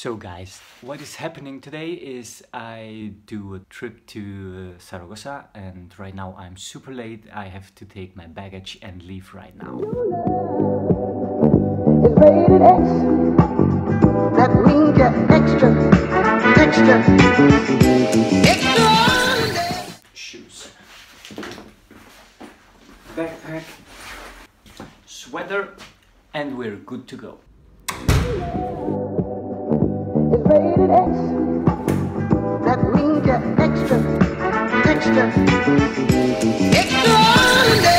So guys, what is happening today is I do a trip to Zaragoza, and right now I'm super late. I have to take my baggage and leave right now. It's rated X. That means get extra, extra. Shoes, backpack, sweater, and we're good to go. It's rated X. That means get extra, extra. It's Monday.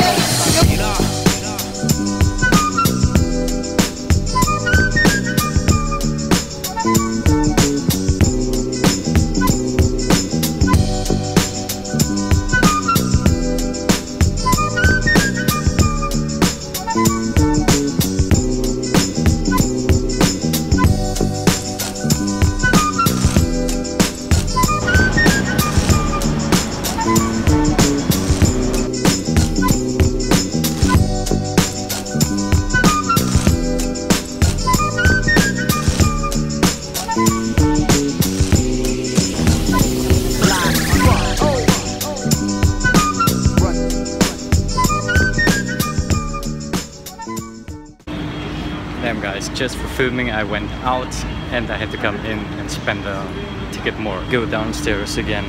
Damn guys, just for filming I went out and I had to come in and spend a ticket more. Go downstairs again.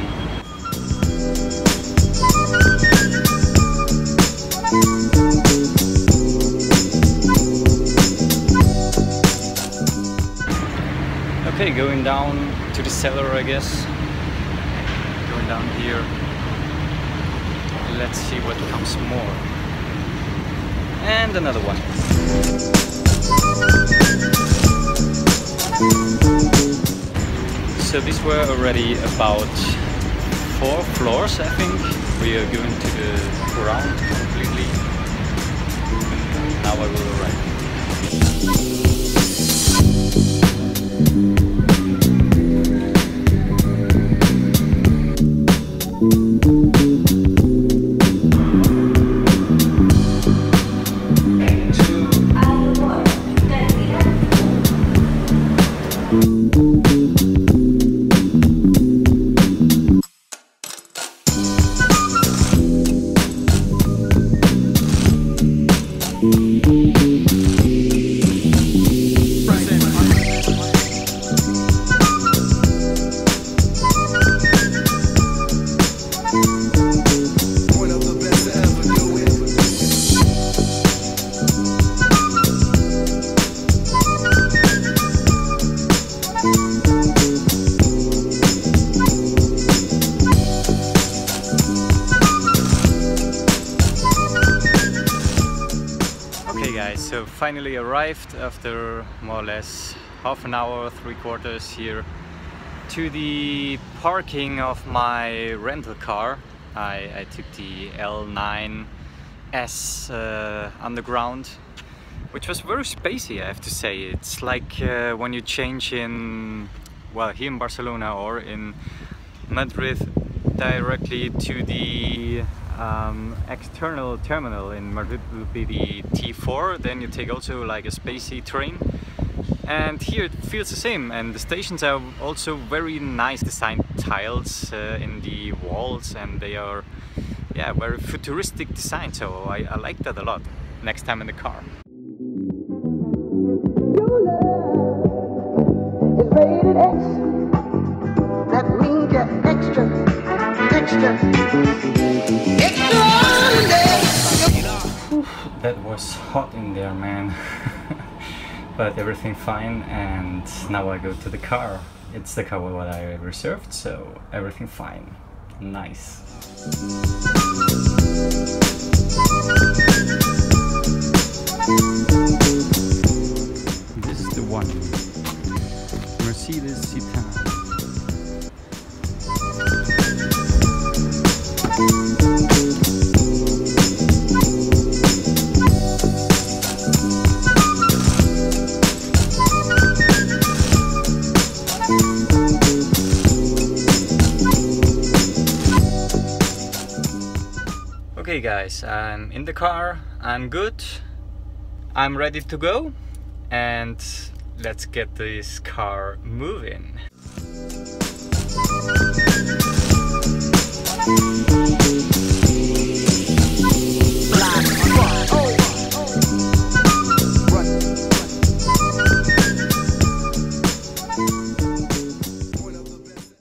Okay, going down to the cellar I guess. Going down here. Let's see what comes more. And another one. So these were already about 4 floors, I think. We are going to the ground completely. Now I will So finally arrived after more or less half an hour, 3/4 here to the parking of my rental car. I took the L9S underground, which was very spacey, I have to say. It's like when you change in, well, here in Barcelona or in Madrid directly to the external terminal. In Madrid will be the T4, then you take also like a spacey train, and here it feels the same. And the stations are also very nice designed tiles in the walls, and they are, yeah, very futuristic design, so I like that a lot. Next time in the car. Your love is rated X. That means get extra, extra. That was hot in there, man. But everything fine, and now I go to the car. It's the car what I reserved, so everything fine. Nice. This is the one. Mercedes Citan. Okay guys, I'm in the car, I'm good, I'm ready to go, and let's get this car moving.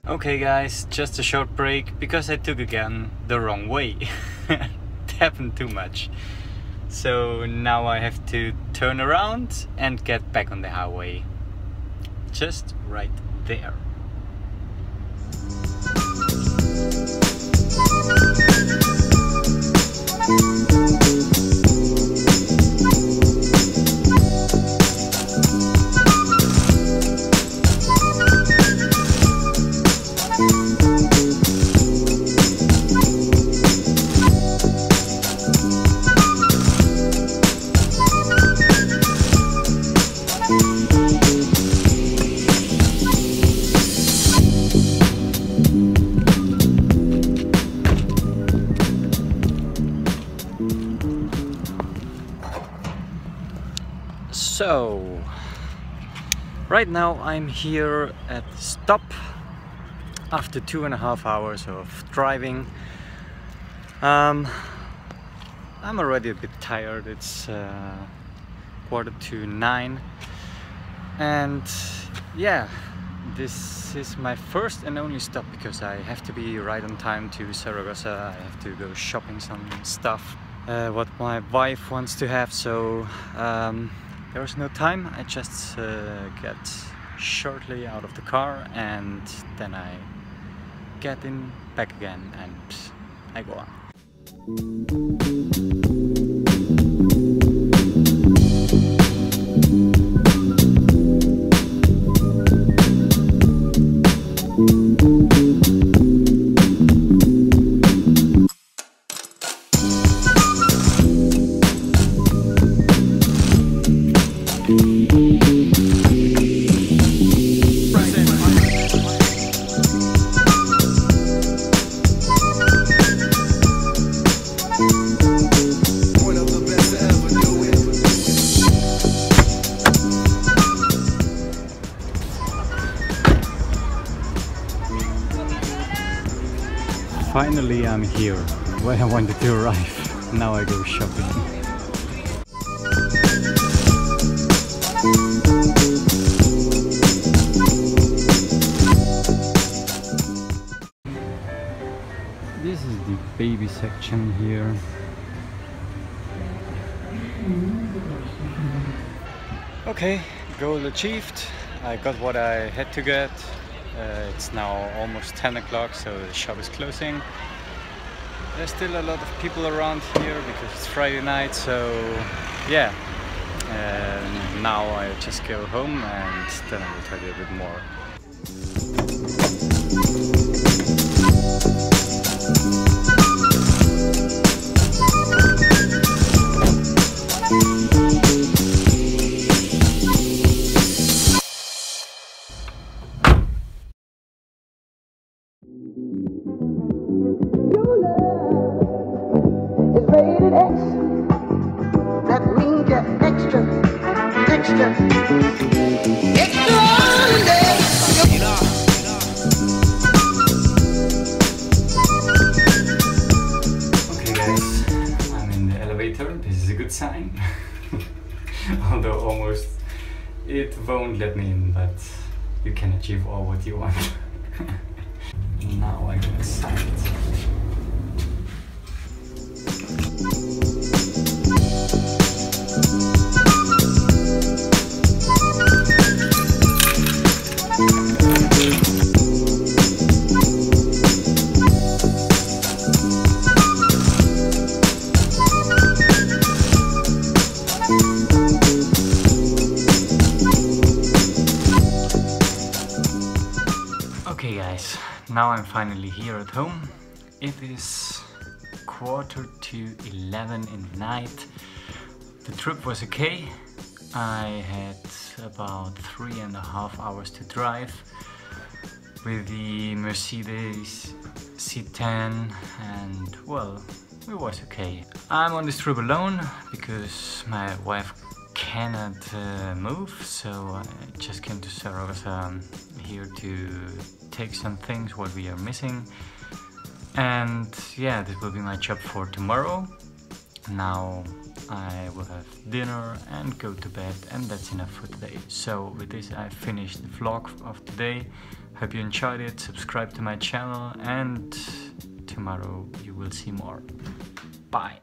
Okay guys, just a short break because I took again the wrong way. It happened too much. So now I have to turn around and get back on the highway. Just right there. So, right now I'm here at the stop after 2.5 hours of driving. I'm already a bit tired. It's 8:45 and yeah, this is my first and only stop because I have to be right on time to Zaragoza. I have to go shopping some stuff what my wife wants to have, so there's no time. I just get shortly out of the car and then I get in back again and I go on. Finally, I'm here where I wanted to arrive. Now I go shopping. This is the baby section here. Okay, goal achieved. I got what I had to get. It's now almost 10 o'clock, so the shop is closing. There's still a lot of people around here because it's Friday night, so yeah. And now I just go home and then I will tell you a bit more. Sign. Although almost it won't let me in, but you can achieve all what you want. Now I go inside. Now I'm finally here at home. It is 11:15 in the night. The trip was okay. I had about 3.5 hours to drive with the Mercedes C10 and well, it was okay. I'm on this trip alone because my wife cannot move, so I just came to Zaragoza here to take some things what we are missing. And yeah, this will be my job for tomorrow. Now I will have dinner and go to bed, and that's enough for today. So with this I finished the vlog of today. Hope you enjoyed it, subscribe to my channel, and tomorrow you will see more. Bye!